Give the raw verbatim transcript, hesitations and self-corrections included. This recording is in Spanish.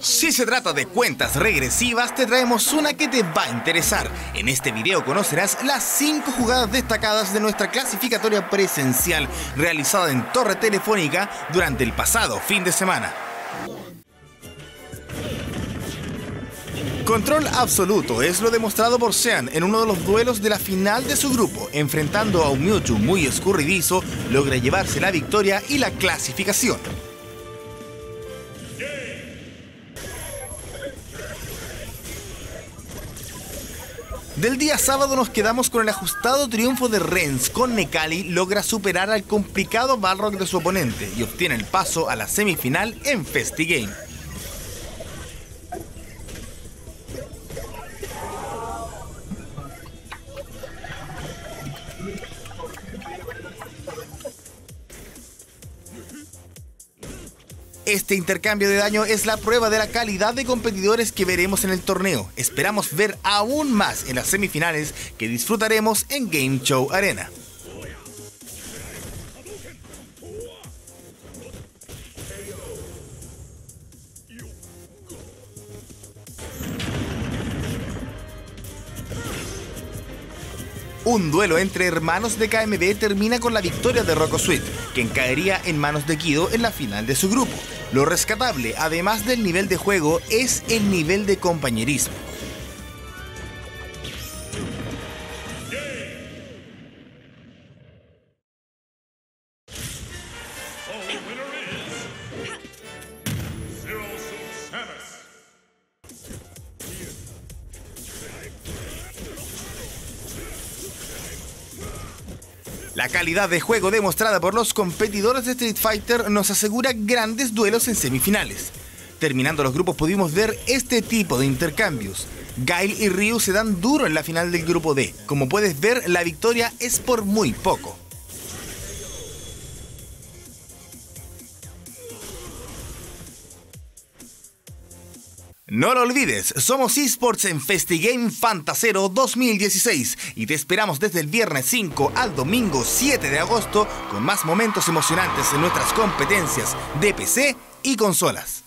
Si se trata de cuentas regresivas, te traemos una que te va a interesar. En este video conocerás las cinco jugadas destacadas de nuestra clasificatoria presencial realizada en Torre Telefónica durante el pasado fin de semana. Control absoluto es lo demostrado por Sean en uno de los duelos de la final de su grupo. Enfrentando a un Mewtwo muy escurridizo, logra llevarse la victoria y la clasificación. Del día sábado nos quedamos con el ajustado triunfo de Renz con Nekali, logra superar al complicado Barrock de su oponente y obtiene el paso a la semifinal en FestiGame. Este intercambio de daño es la prueba de la calidad de competidores que veremos en el torneo. Esperamos ver aún más en las semifinales que disfrutaremos en Game Show Arena. Un duelo entre hermanos de K M B termina con la victoria de Rocco Sweet, quien caería en manos de Guido en la final de su grupo. Lo rescatable, además del nivel de juego, es el nivel de compañerismo. La calidad de juego demostrada por los competidores de Street Fighter nos asegura grandes duelos en semifinales. Terminando los grupos pudimos ver este tipo de intercambios. Guile y Ryu se dan duro en la final del grupo D. Como puedes ver, la victoria es por muy poco. No lo olvides, somos eSports en FestiGame Fanta Zero dos mil dieciséis y te esperamos desde el viernes cinco al domingo siete de agosto con más momentos emocionantes en nuestras competencias de P C y consolas.